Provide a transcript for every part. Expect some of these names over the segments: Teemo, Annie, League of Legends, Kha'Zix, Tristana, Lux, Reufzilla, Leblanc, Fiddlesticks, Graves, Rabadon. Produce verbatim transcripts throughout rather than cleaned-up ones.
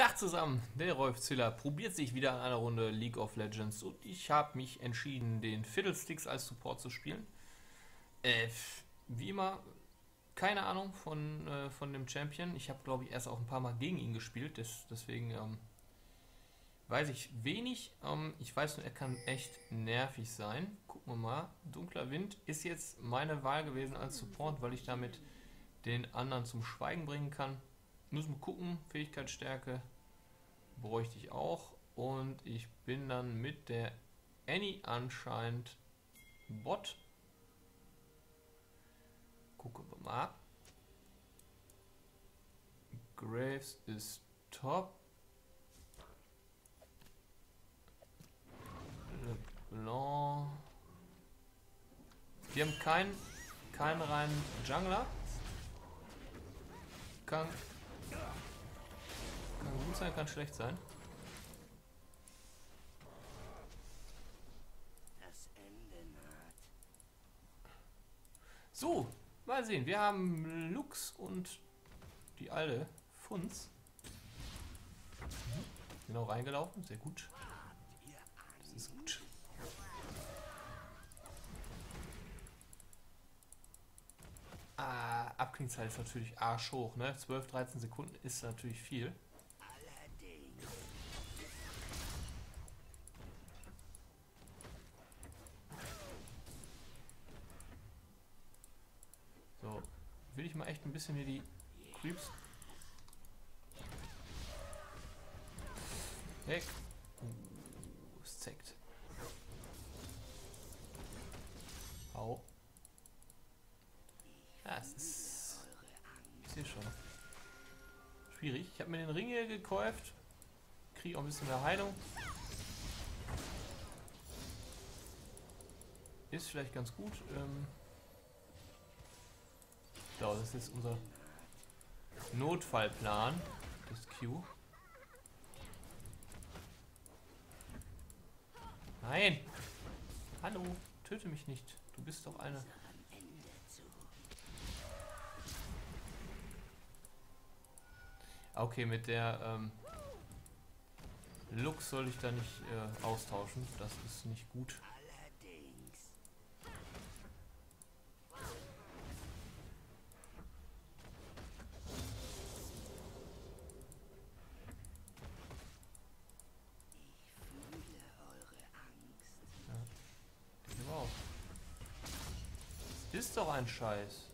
Tag zusammen, der Reufzilla probiert sich wieder an einer Runde League of Legends und ich habe mich entschieden, den Fiddlesticks als Support zu spielen. Äh, wie immer, keine Ahnung von, äh, von dem Champion. Ich habe, glaube ich, erst auch ein paar Mal gegen ihn gespielt, des, deswegen ähm, weiß ich wenig. Ähm, ich weiß nur, er kann echt nervig sein. Gucken wir mal, dunkler Wind ist jetzt meine Wahl gewesen als Support, weil ich damit den anderen zum Schweigen bringen kann. Müssen wir gucken, Fähigkeitsstärke bräuchte ich auch und ich bin dann mit der Annie anscheinend Bot. Gucken wir mal. Graves ist top. Leblanc. Wir haben keinen, keinen reinen Jungler. Kann Kann gut sein, kann schlecht sein. Das Ende naht. So, mal sehen. Wir haben Lux und die alte Funz. Genau reingelaufen, sehr gut. Das ist gut. Ah, Abklingzeit ist natürlich arschhoch, ne? zwölf, dreizehn Sekunden ist natürlich viel. So, will ich mal echt ein bisschen hier die Creeps weg. Uh, es zeigt. Au. Ja, es ist, ich sehe schon, schwierig. Ich habe mir den Ring hier gekauft, kriege auch ein bisschen mehr Heilung. Ist vielleicht ganz gut. Ähm so, das ist jetzt unser Notfallplan, das Q. Nein! Hallo, töte mich nicht. Du bist doch eine... Okay, mit der ähm, Lux soll ich da nicht äh, austauschen. Das ist nicht gut. Ja. Wow. Das ist doch ein Scheiß.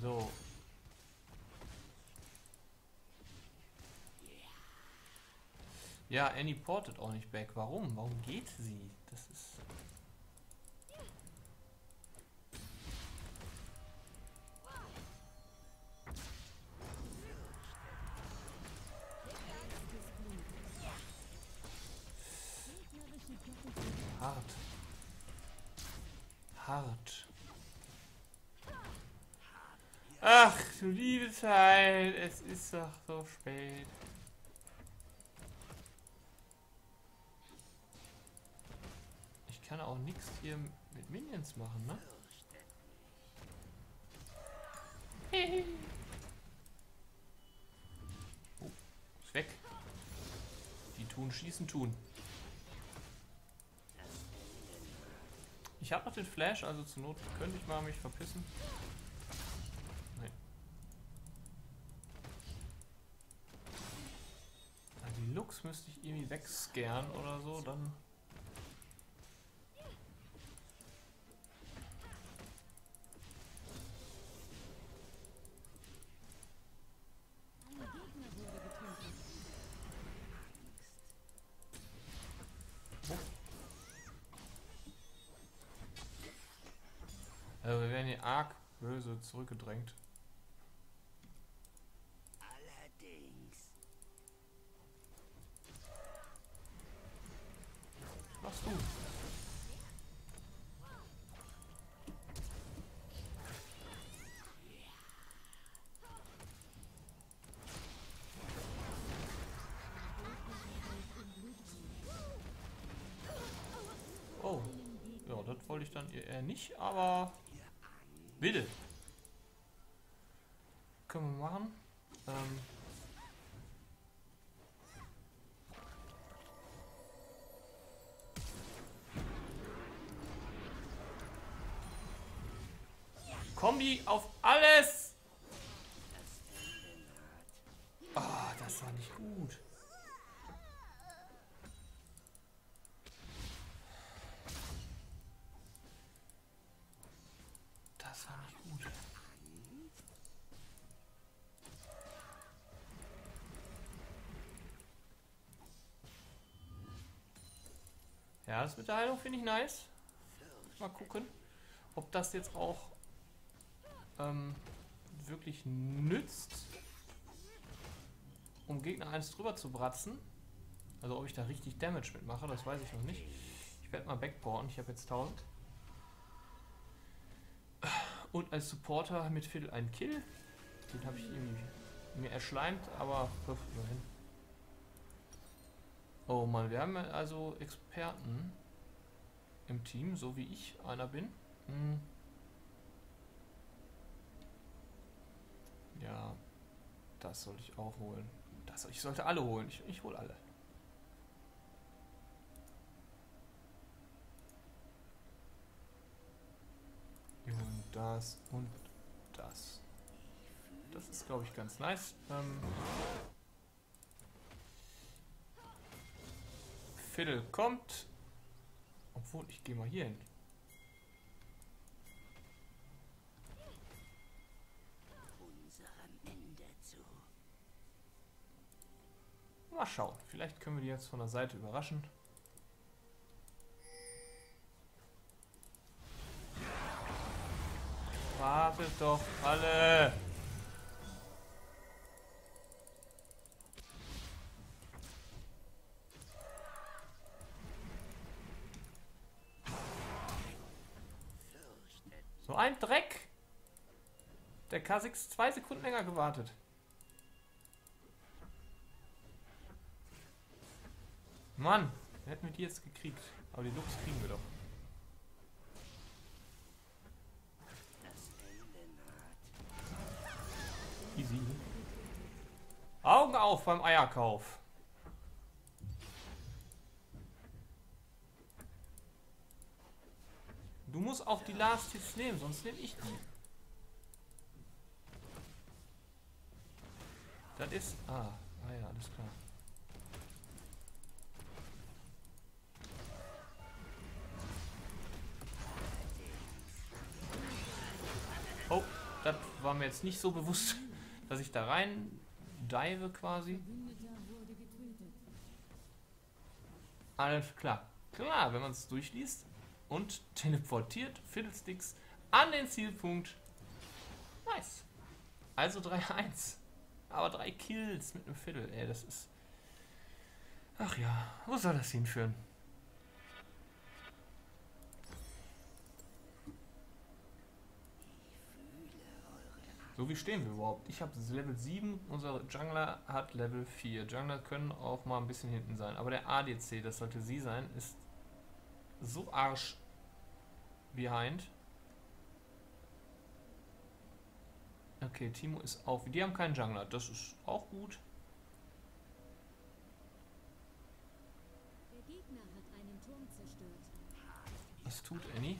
So. Ja, Annie portet auch nicht back. Warum? Warum geht sie? Das ist... Hart. Hart. Ach, du liebe Zeit. Es ist doch so spät. Ich kann auch nichts hier mit Minions machen, ne? Oh, ist weg. Die tun, schießen, tun. Ich habe noch den Flash, also zur Not könnte ich mal mich verpissen. Nein. Die Lux müsste ich irgendwie wegscannen oder so, dann... Also wir werden hier arg böse zurückgedrängt. Allerdings. Was machst du? Oh. Ja, das wollte ich dann eher nicht, aber... Bitte. Können wir machen. Ähm, Kombi auf alles. Ah, oh, das war nicht gut. Das war nicht gut. Ja, das mit der Heilung finde ich nice. Mal gucken, ob das jetzt auch ähm, wirklich nützt, um Gegner eins drüber zu bratzen. Also ob ich da richtig Damage mitmache, das weiß ich noch nicht. Ich werde mal backporten, ich habe jetzt tausend. Und als Supporter mit Viertel ein Kill. Den habe ich irgendwie mir erschleimt, aber wirf immerhin. Oh Mann, wir haben also Experten im Team, so wie ich einer bin. Hm. Ja, das sollte ich auch holen. Das, ich sollte alle holen. Ich, ich hole alle. Und das und das. Das ist, glaube ich, ganz nice. Ähm Fiddle kommt. Obwohl, ich gehe mal hier hin. Mal schauen. Vielleicht können wir die jetzt von der Seite überraschen. Wartet doch alle! So ein Dreck! Der Kha'Zix zwei Sekunden länger gewartet. Mann, hätten wir die jetzt gekriegt. Aber die Lux kriegen wir doch. Easy. Augen auf beim Eierkauf. Du musst auch die Last Hits nehmen, sonst nehme ich die. Das ist... Ah, ah ja, alles klar. Oh, das war mir jetzt nicht so bewusst, dass ich da rein dive quasi. Alles klar. Klar, wenn man es durchliest. Und teleportiert Fiddlesticks an den Zielpunkt. Nice. Also drei eins. Aber drei Kills mit einem Fiddle. Ey, das ist... Ach ja, wo soll das hinführen? So, wie stehen wir überhaupt? Ich habe Level sieben, unser Jungler hat Level vier. Jungler können auch mal ein bisschen hinten sein. Aber der A D C, das sollte sie sein, ist... so arsch behind. Okay, Teemo ist auf. Die haben keinen Jungler. Das ist auch gut. Der Gegner hat einen Turm zerstört. Was tut Annie?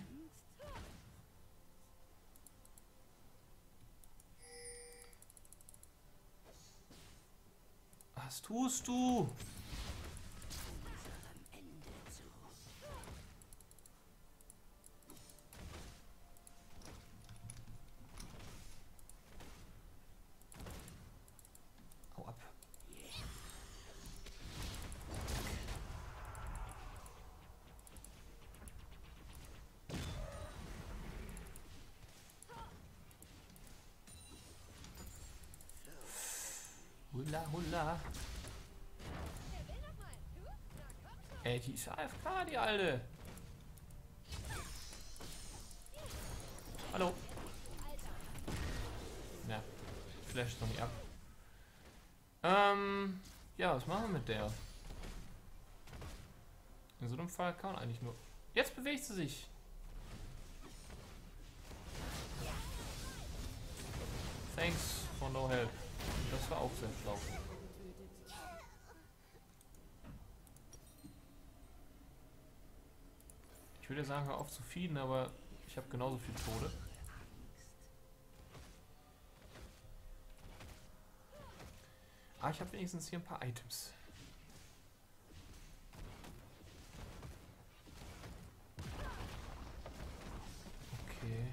Was tust du? Hula, hula. Ey, die ist A F K, die Alte. Hallo. Ja, flash doch nicht ab. Ähm, ja, was machen wir mit der? In so einem Fall kann man eigentlich nur... Jetzt bewegt sie sich. Thanks for no help. Das war auch sehr schlau. Ich würde sagen, hör auf zu feeden, aber ich habe genauso viel Tode. Ah, ich habe wenigstens hier ein paar Items. Okay.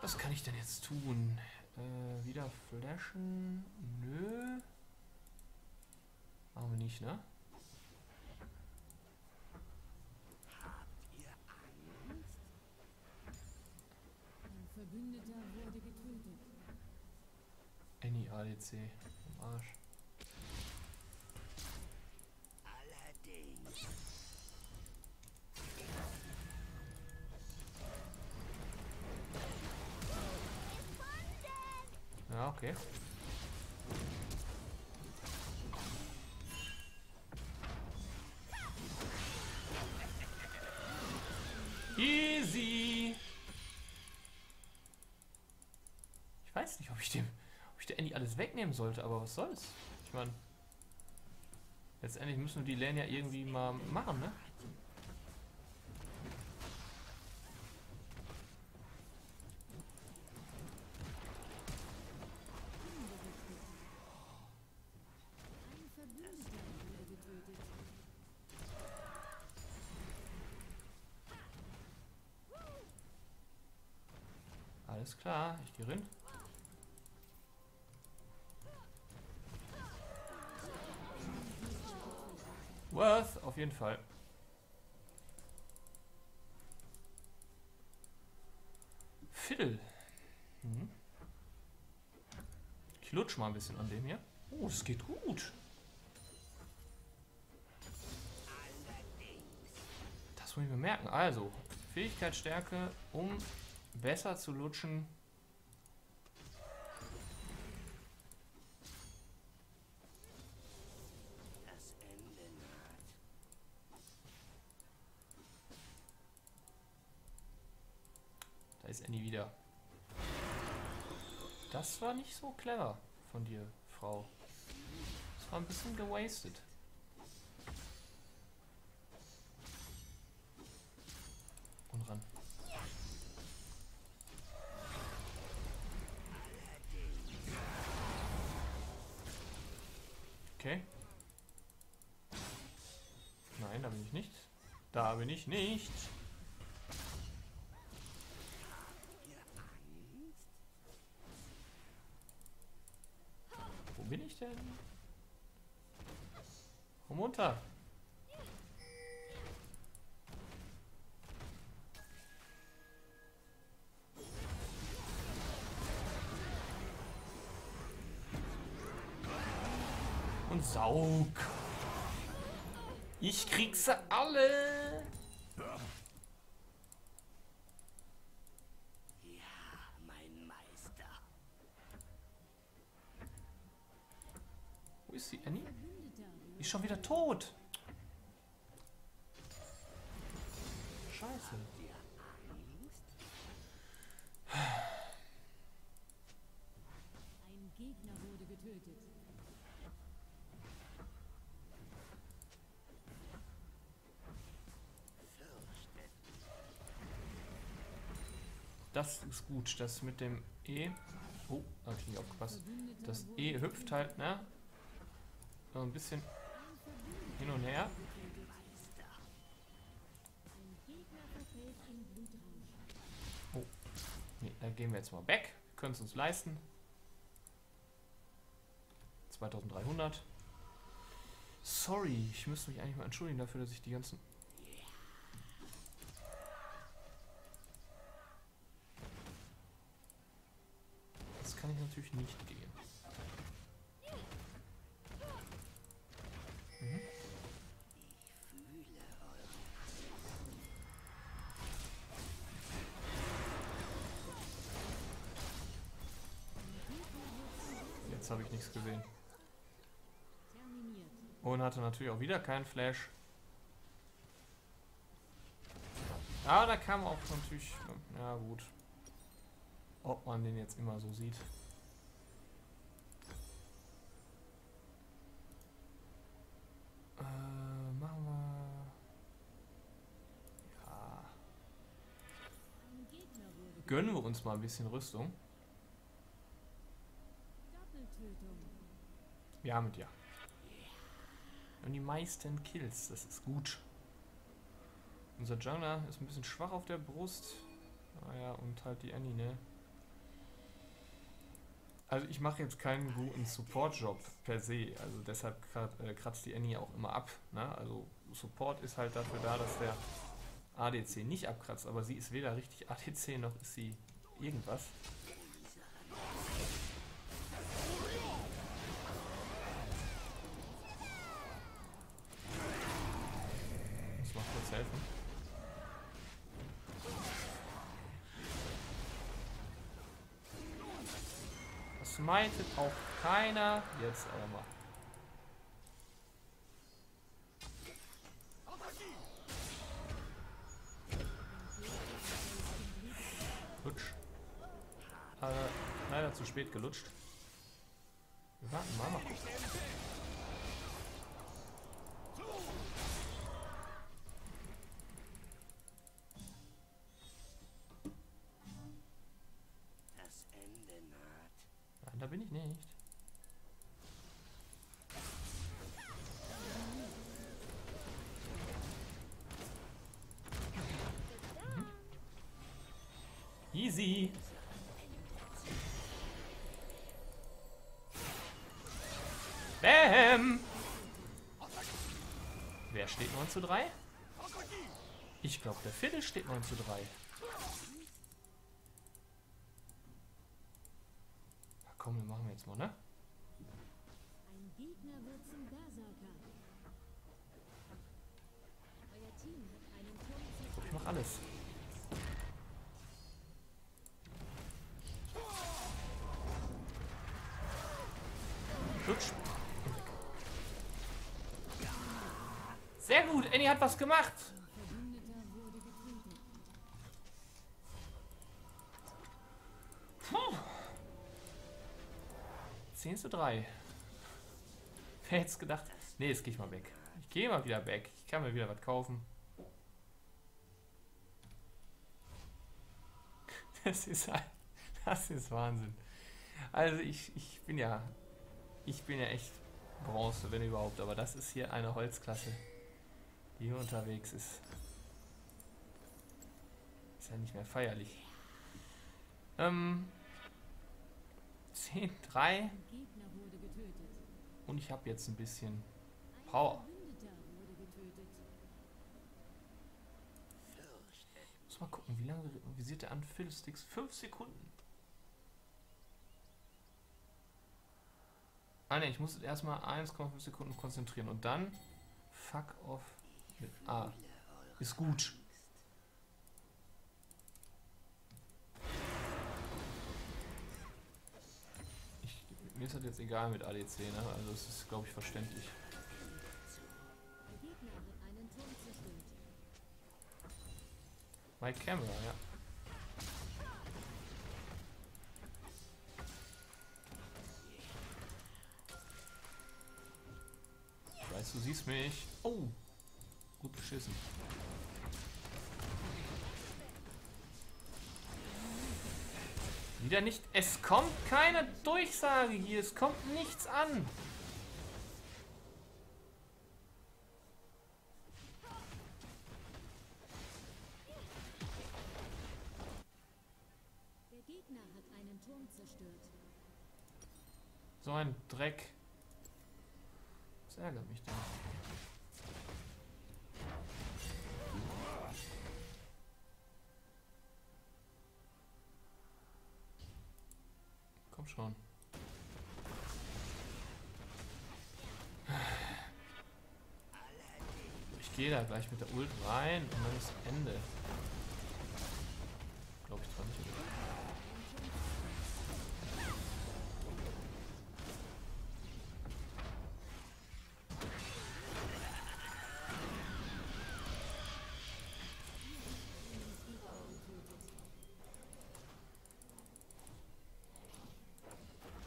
Was kann ich denn jetzt tun? Äh, wieder flashen? Nö. Machen wir nicht, ne? Verbündeter wurde getötet. Annie A D C im Arsch. Allerdings. Ja, okay. Easy. Ich weiß nicht, ob ich dem, ob ich der Annie alles wegnehmen sollte, aber was soll's? Ich meine, letztendlich müssen wir die Lane ja irgendwie mal machen, ne? Alles klar, ich gehe rein. Worth, auf jeden Fall. Fiddle. Hm. Ich lutsch mal ein bisschen an dem hier. Oh, es geht gut. Das muss ich mir merken. Also, Fähigkeitsstärke, um besser zu lutschen. Das Ende naht. Da ist Annie wieder. Das war nicht so clever von dir, Frau. Das war ein bisschen gewastet. Und ran. Okay. Nein, da bin ich nicht. Da bin ich nicht. Wo bin ich denn? Komm runter. Saug. Ich krieg sie alle. Ja, mein Meister. Wo ist sie, Annie? Ist schon wieder tot. Scheiße. Ein Gegner wurde getötet. Das ist gut, das mit dem E. Oh, hab ich nicht aufgepasst. Das E hüpft halt, ne? So ein bisschen hin und her. Oh, nee, da gehen wir jetzt mal weg. Wir können es uns leisten. zweitausenddreihundert. Sorry, ich müsste mich eigentlich mal entschuldigen dafür, dass ich die ganzen... Kann ich natürlich nicht gehen. Mhm. Jetzt habe ich nichts gesehen. Und hatte natürlich auch wieder keinen Flash. Ah, da kam auch natürlich... Ja, gut. Ob man den jetzt immer so sieht. Äh, machen wir. Ja. gönnen wir uns mal ein bisschen Rüstung. Wir haben ja. Und die meisten Kills, das ist gut. Unser Jungler ist ein bisschen schwach auf der Brust. Naja, und halt die Annie, ne? Also ich mache jetzt keinen guten Support-Job per se. Also deshalb kratzt die Annie auch immer ab. Ne? Also Support ist halt dafür da, dass der A D C nicht abkratzt. Aber sie ist weder richtig A D C, noch ist sie irgendwas. Helfen. Das meintet auch keiner. Jetzt aber mal. Lutsch. Äh, leider zu spät gelutscht. Wir warten mal. Da bin ich nicht. Mhm. Easy. Bam. Wer steht neun zu drei? Ich glaube, der Viertel steht neun zu drei. Komm, wir machen jetzt mal, ne? Ein Gegner wird zum Berserker. Euer Team hat einen Turm. Ich mach alles. Lutsch. Sehr gut, Annie hat was gemacht. zehn zu drei. Wer hätte es gedacht? Ne, jetzt gehe ich mal weg. Ich gehe mal wieder weg. Ich kann mir wieder was kaufen. Das ist, das ist Wahnsinn. Also ich, ich bin ja... Ich bin ja echt Bronze, wenn überhaupt. Aber das ist hier eine Holzklasse, die hier unterwegs ist. Ist ja nicht mehr feierlich. Ähm... zehn drei. Und ich habe jetzt ein bisschen Power. Muss mal gucken, wie lange visiert der an Fiddlesticks? fünf Sekunden. Ah ne, ich muss jetzt erstmal eins Komma fünf Sekunden konzentrieren und dann fuck off mit A. Ist gut. Mir ist das jetzt egal mit A D C, ne? Also es ist, glaube ich, verständlich. My Camera, ja. Ich weiß, du siehst mich. Oh! Gut geschissen. Wieder nicht. Es kommt keine Durchsage hier. Es kommt nichts an. Der Gegner hat einen Turm zerstört. So ein Dreck. Das ärgert mich doch. Schon. Ich gehe da gleich mit der Ult rein und dann ist Ende. Glaube ich dran nicht.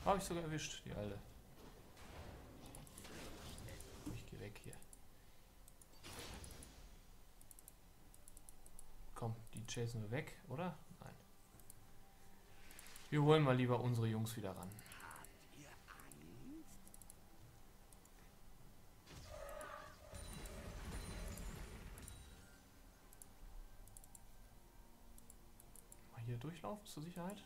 Habe ich sogar erwischt, die Alte. Ich gehe weg hier. Komm, die chasen wir weg, oder? Nein. Wir holen mal lieber unsere Jungs wieder ran. Mal hier durchlaufen zur Sicherheit.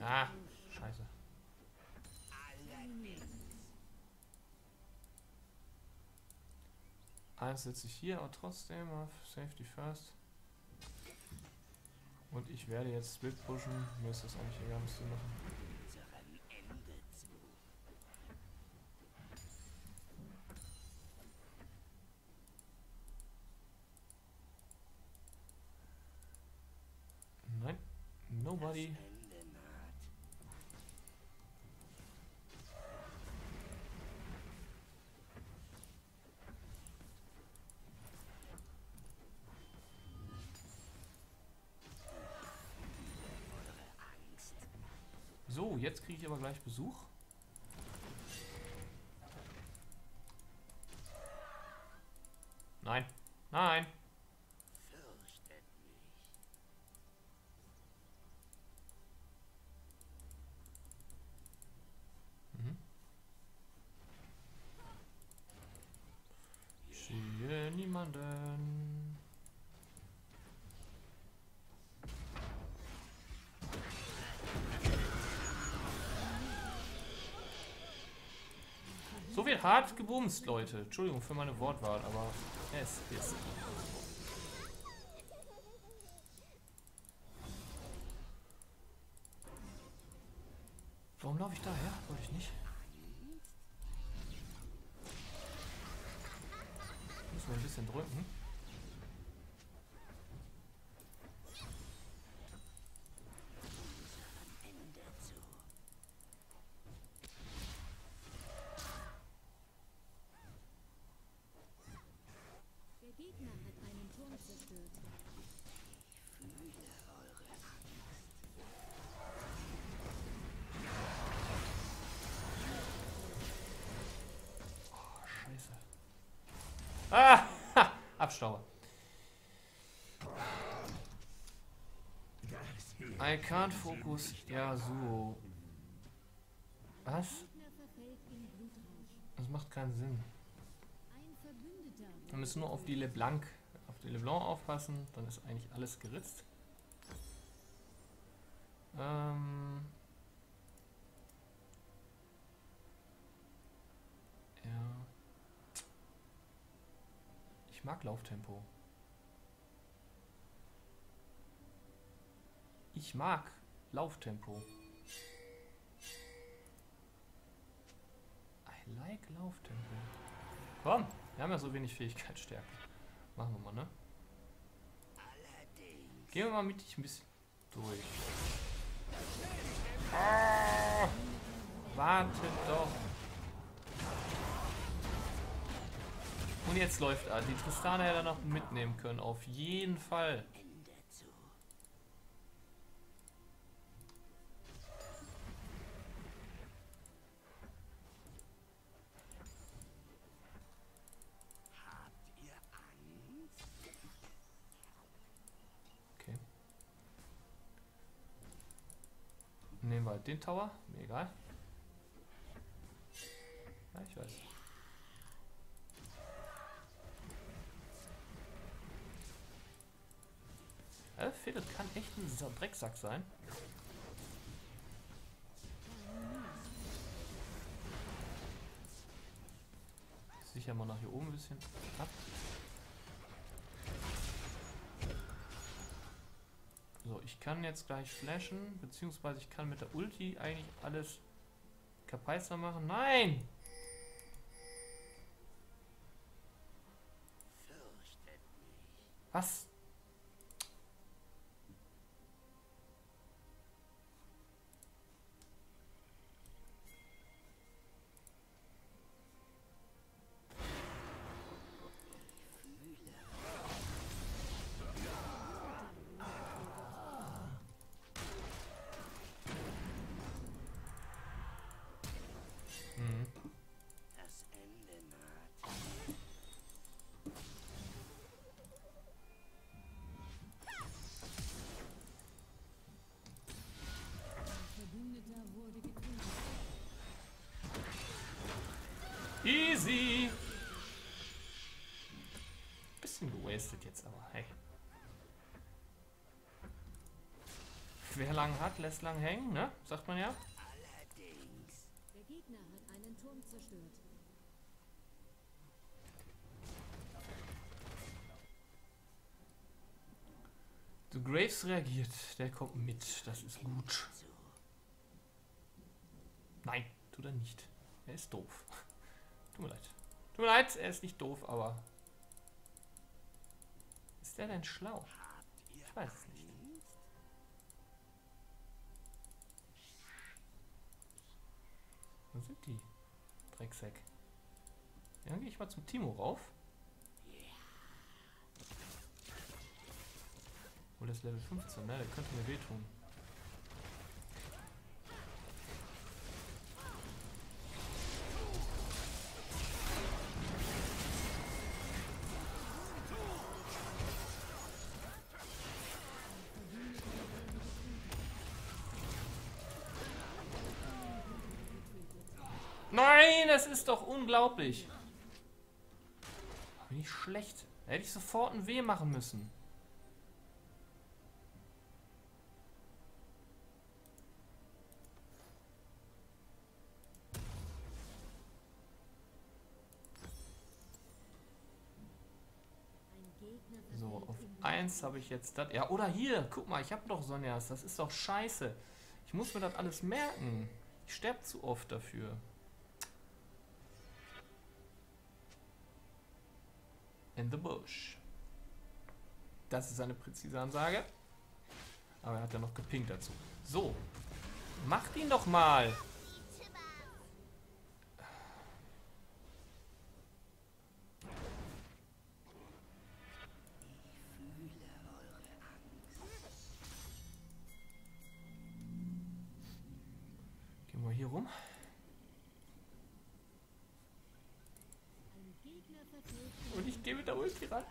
Ah, scheiße. Alles setze ich hier, aber trotzdem auf Safety First. Und ich werde jetzt Split pushen. Mir ist das eigentlich egal, was zu machen. Nein, nobody. So, jetzt kriege ich aber gleich Besuch. Nein, nein. Fürchtet mich. Mhm. Ich sehe niemanden. So wird hart gebumst, Leute. Entschuldigung für meine Wortwahl, aber es ist. Warum laufe ich daher? Wollte ich nicht. Müssen wir ein bisschen drücken. Ah, ha, Abstauber. I can't focus. Ja, so. Was? Das macht keinen Sinn. Wir müssen nur auf die Leblanc, auf die Leblanc aufpassen, dann ist eigentlich alles geritzt. Ähm. Ich mag Lauftempo. Ich mag Lauftempo. I like Lauftempo. Komm, wir haben ja so wenig Fähigkeitsstärke. Machen wir mal, ne? Gehen wir mal mit dich ein bisschen durch. Oh, wartet doch. Und jetzt läuft er. Die Tristana hätte er noch mitnehmen können. Auf jeden Fall. Okay. Nehmen wir den Tower. Mir egal. Ja, ich weiß. Ja, Philipp kann echt ein Drecksack sein. Sicher mal nach hier oben ein bisschen ab. So, ich kann jetzt gleich flashen, beziehungsweise ich kann mit der Ulti eigentlich alles kapeister machen. Nein! Was? Easy. Bisschen gewastet jetzt, aber hey. Wer lang hat, lässt lang hängen, ne? Sagt man ja. Allerdings. Der Gegner hat einen Turm zerstört. The Graves reagiert. Der kommt mit. Das ist gut. Nein, tut er nicht. Er ist doof. Tut mir leid. Tut mir leid, er ist nicht doof, aber... Ist der denn schlau? Ich weiß es nicht. Wo sind die? Drecksack. Dann gehe ich mal zum Teemo rauf. Oh, das ist Level fünfzehn, ne? Der könnte mir wehtun. Nein, das ist doch unglaublich. Bin ich schlecht. Da hätte ich sofort ein Weh machen müssen. So, auf eins habe ich jetzt das. Ja, oder hier, guck mal, ich habe doch Sonjas. Das ist doch scheiße. Ich muss mir das alles merken. Ich sterbe zu oft dafür. In the bush. Das ist eine präzise Ansage. Aber er hat ja noch gepinkt dazu. So. Macht ihn doch mal. Gehen wir hier rum. Und ich gehe mit der Ulti ran.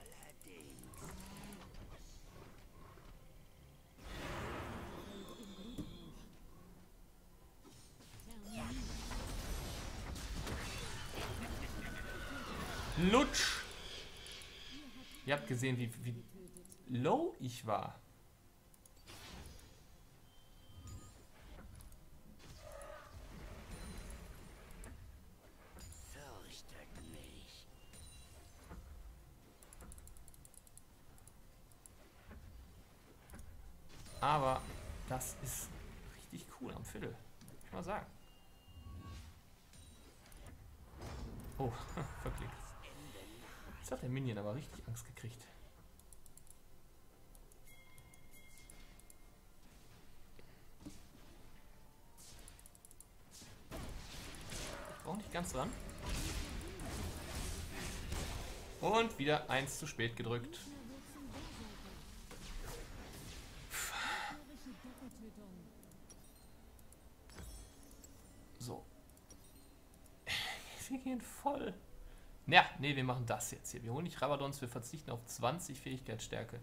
Lutsch! Ihr habt gesehen, wie, wie low ich war. Aber das ist richtig cool am Viertel, muss ich mal sagen. Oh, verklickt. Jetzt hat der Minion aber richtig Angst gekriegt. Ich brauche nicht ganz dran. Und wieder eins zu spät gedrückt. Wir gehen voll. Ja, nee, wir machen das jetzt hier. Wir holen nicht Rabadons, wir verzichten auf zwanzig Fähigkeitsstärke.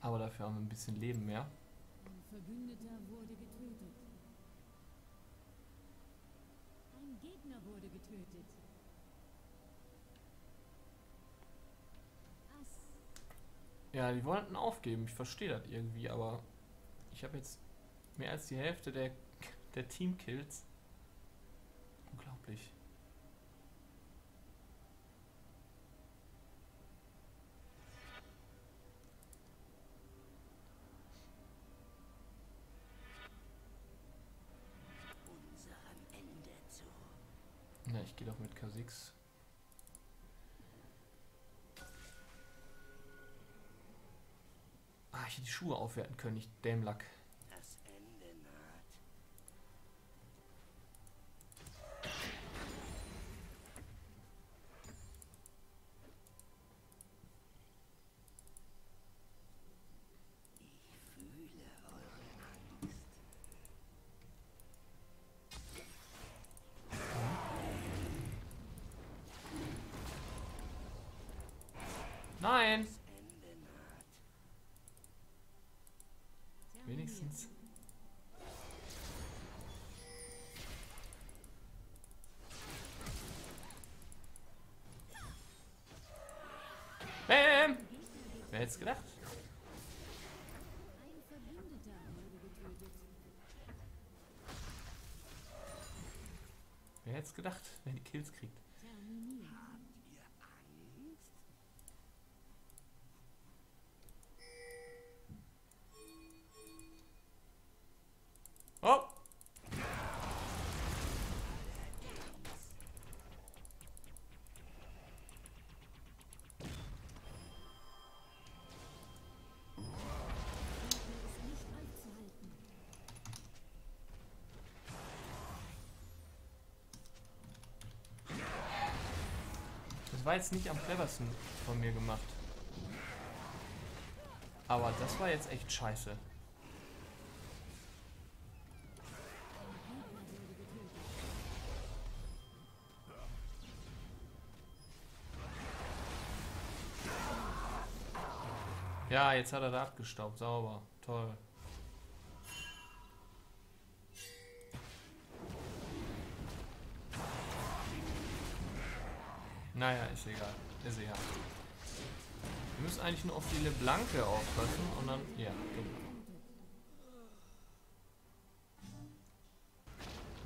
Aber dafür haben wir ein bisschen Leben mehr. Ein Verbündeter wurde getötet. Ein Gegner wurde getötet. Ja, die wollten aufgeben. Ich verstehe das irgendwie, aber ich habe jetzt mehr als die Hälfte der, der Teamkills. Unglaublich. Unserem Ende zu. Na, ich gehe doch mit Kha'Zix. Ah, ich hätte die Schuhe aufwerten können, nicht Dämlack. Wer hätte es gedacht? Wer hätte es gedacht, wer die Kills kriegt? Oh! Das war jetzt nicht am cleversten von mir gemacht. Aber das war jetzt echt scheiße. Ja, jetzt hat er da abgestaubt. Sauber. Toll. Naja, ist egal. Ist egal. Wir müssen eigentlich nur auf die Leblanc aufpassen und dann... Ja, genau.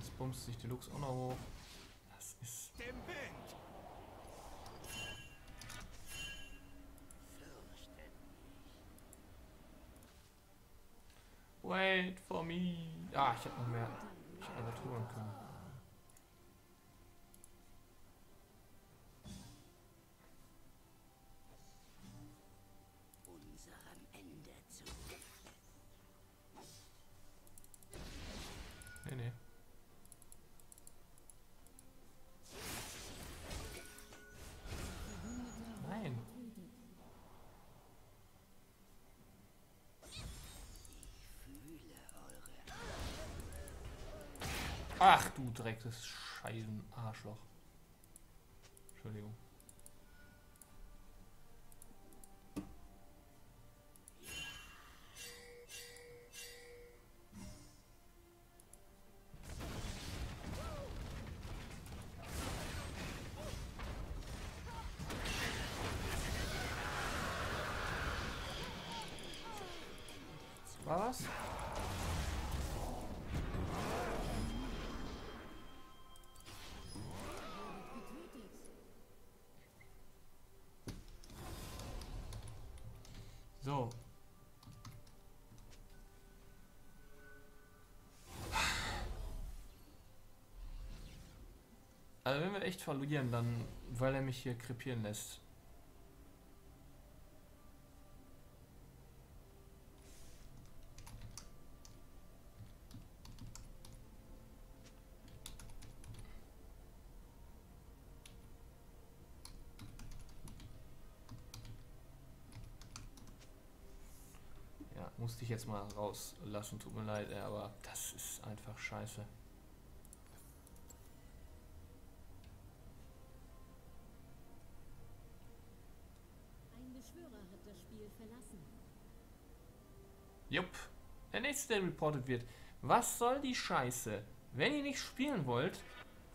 Jetzt bumst sich die Lux auch noch hoch. Das ist... Wait for me. Ah, ich hab noch mehr. Ich hab noch touren können. Unserem Ende zu. Nee, nee. Nein. Ach du Dreck, das scheißen Arschloch. Entschuldigung. War was? So. Also wenn wir echt verlieren, dann weil er mich hier krepieren lässt. Musste ich jetzt mal rauslassen, tut mir leid, aber das ist einfach scheiße. Ein Beschwörer hat das Spiel verlassen. Jupp, der nächste, der reportet wird. Was soll die Scheiße? Wenn ihr nicht spielen wollt,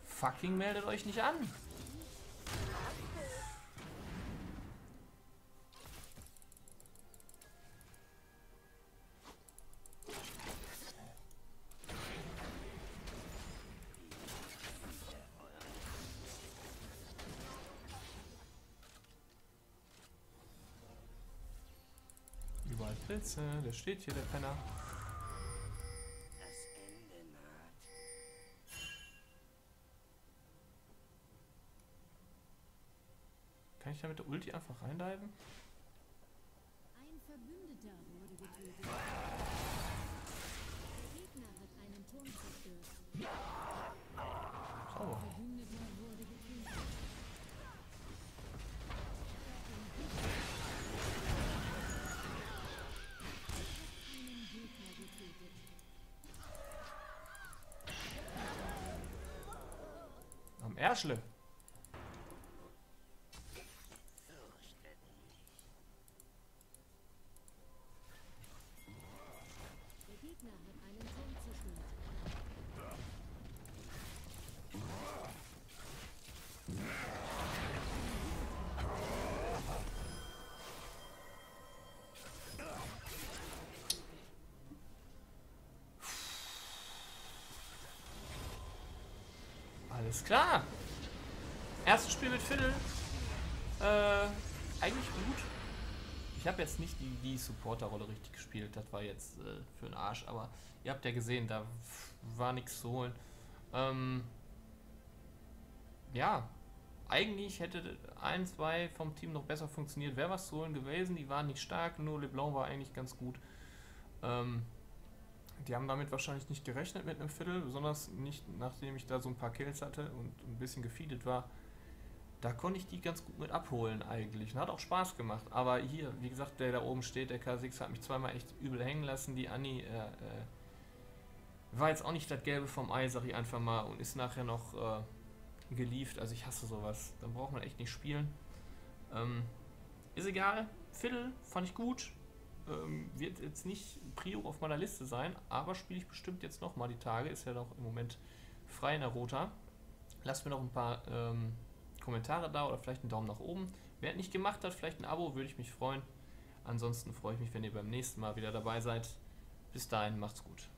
fucking meldet euch nicht an. Pilze, der steht hier, der Penner. Das Ende naht. Kann ich da mit der Ulti einfach reindiven? Ein Verbündeter wurde getötet. Der Gegner hat einen Turm zerstört. Oh. Verbündeter wurde getötet. Am Ärschle. Der Gegner hat einen Turm zerstört. Alles klar. Erstes Spiel mit Fiddle. Äh, eigentlich gut. Ich habe jetzt nicht die, die Supporter-Rolle richtig gespielt. Das war jetzt äh, für den Arsch. Aber ihr habt ja gesehen, da war nichts zu holen. Ähm, ja. Eigentlich hätte ein, zwei vom Team noch besser funktioniert. Wäre was zu holen gewesen. Die waren nicht stark. Nur Leblanc war eigentlich ganz gut. Ähm, die haben damit wahrscheinlich nicht gerechnet mit einem Viertel. Besonders nicht, nachdem ich da so ein paar Kills hatte und ein bisschen gefeedet war. Da konnte ich die ganz gut mit abholen eigentlich. Und hat auch Spaß gemacht. Aber hier, wie gesagt, der da oben steht, der Kha'Zix hat mich zweimal echt übel hängen lassen. Die Annie äh, äh, war jetzt auch nicht das Gelbe vom Ei, sag ich einfach mal. Und ist nachher noch... Äh, gelieft, also ich hasse sowas. Dann braucht man echt nicht spielen. Ähm, ist egal. Fiddle fand ich gut. Ähm, wird jetzt nicht Prio auf meiner Liste sein, aber spiele ich bestimmt jetzt nochmal die Tage. Ist ja noch im Moment frei in der Rota. Lasst mir noch ein paar ähm, Kommentare da oder vielleicht einen Daumen nach oben. Wer es nicht gemacht hat, vielleicht ein Abo, würde ich mich freuen. Ansonsten freue ich mich, wenn ihr beim nächsten Mal wieder dabei seid. Bis dahin, macht's gut.